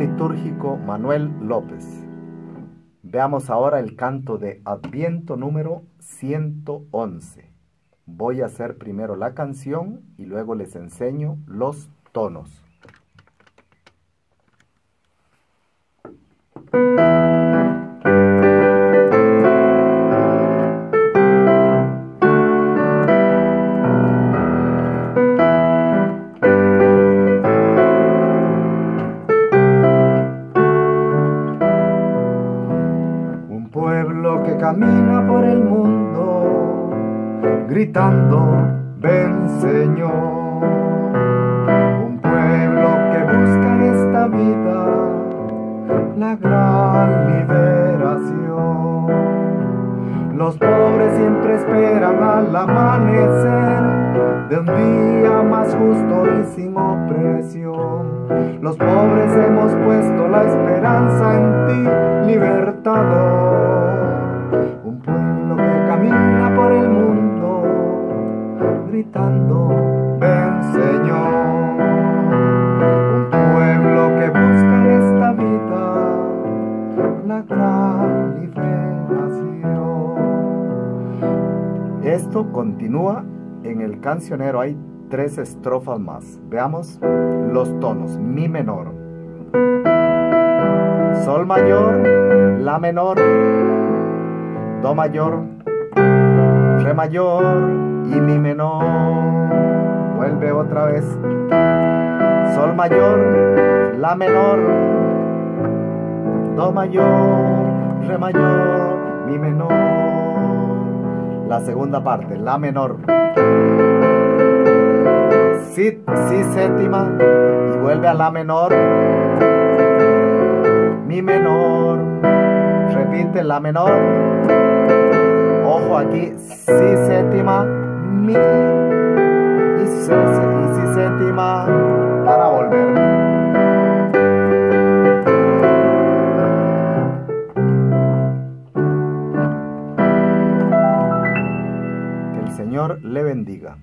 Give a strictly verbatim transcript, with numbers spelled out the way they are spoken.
litúrgico Manuel López. Veamos ahora el canto de Adviento número ciento once. Voy a hacer primero la canción y luego les enseño los tonos. Camina por el mundo, gritando, ven Señor. Un pueblo que busca en esta vida la gran liberación. Los pobres siempre esperan al amanecer de un día más justo y sin opresión. Los pobres hemos puesto la esperanza en ti, libertador. Un pueblo que camina por el mundo, gritando, ven Señor. Un pueblo que busca en esta vida la gran liberación. Esto continúa en el cancionero, hay tres estrofas más. Veamos los tonos: mi menor, sol mayor, la menor, do mayor, re mayor y mi menor. Vuelve otra vez. Sol mayor, la menor, do mayor, re mayor, mi menor. La segunda parte, la menor, si, si séptima, y vuelve a la menor, mi menor. Repite la menor. Ojo aquí, si séptima, mi, y si, y si séptima, para volver. Que el Señor le bendiga.